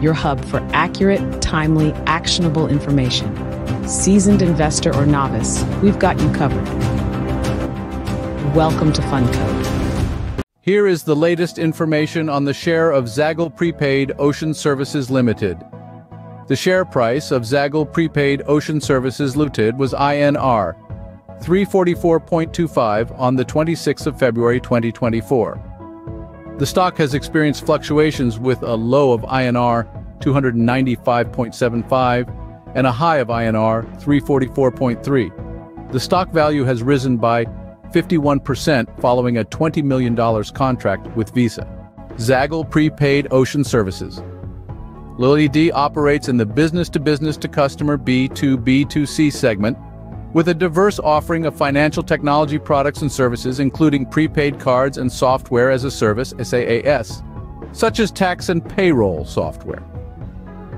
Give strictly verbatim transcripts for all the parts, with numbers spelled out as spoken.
your hub for accurate, timely, actionable information. Seasoned investor or novice, we've got you covered. Welcome to FundCode. Here is the latest information on the share of Zaggle Prepaid Ocean Services Limited. The share price of Zaggle Prepaid Ocean Services Limited was I N R three forty-four point two five on the twenty-sixth of February twenty twenty-four. The stock has experienced fluctuations with a low of I N R two ninety-five point seven five and a high of I N R three forty-four point three. The stock value has risen by fifty-one percent following a twenty million dollars contract with Visa. Zaggle Prepaid Ocean Services Limited operates in the business-to-business-to-customer B two B two C segment, with a diverse offering of financial technology products and services, including prepaid cards and software as a service (SaaS), such as tax and payroll software.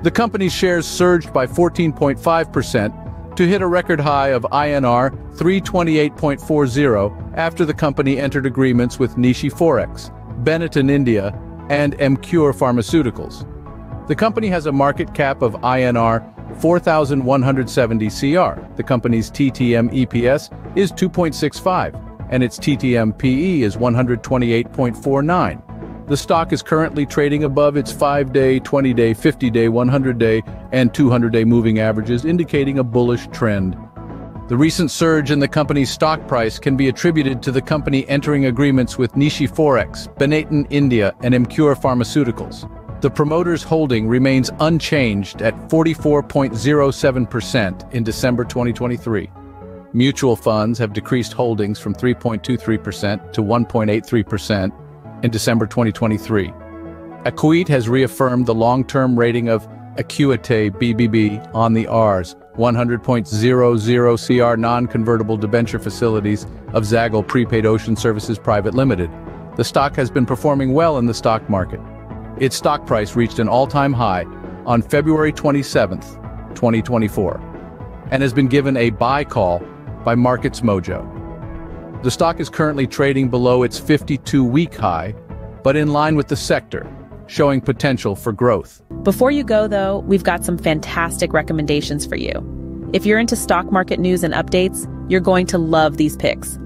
The company's shares surged by fourteen point five percent to hit a record high of I N R three twenty-eight point four zero after the company entered agreements with Nishi Forex, Benetton India, and Emcure Pharmaceuticals. The company has a market cap of I N R four thousand one hundred seventy crore. The company's T T M E P S is two point six five, and its T T M P E is one hundred twenty-eight point four nine. The stock is currently trading above its five-day, twenty-day, fifty-day, one hundred-day, and two hundred-day moving averages, indicating a bullish trend. The recent surge in the company's stock price can be attributed to the company entering agreements with Nishi Forex, Benetton India, and Emcure Pharmaceuticals. The promoter's holding remains unchanged at forty-four point zero seven percent in December twenty twenty-three. Mutual funds have decreased holdings from three point two three percent to one point eight three percent in December twenty twenty-three. Acuite has reaffirmed the long-term rating of Acuite B B B on the R's one hundred point zero zero crore non-convertible debenture facilities of Zaggle Prepaid Ocean Services Private Limited. The stock has been performing well in the stock market. Its stock price reached an all-time high on February twenty-seventh, twenty twenty-four, and has been given a buy call by Markets Mojo. The stock is currently trading below its fifty-two-week high, but in line with the sector, showing potential for growth. Before you go, though, we've got some fantastic recommendations for you. If you're into stock market news and updates, you're going to love these picks.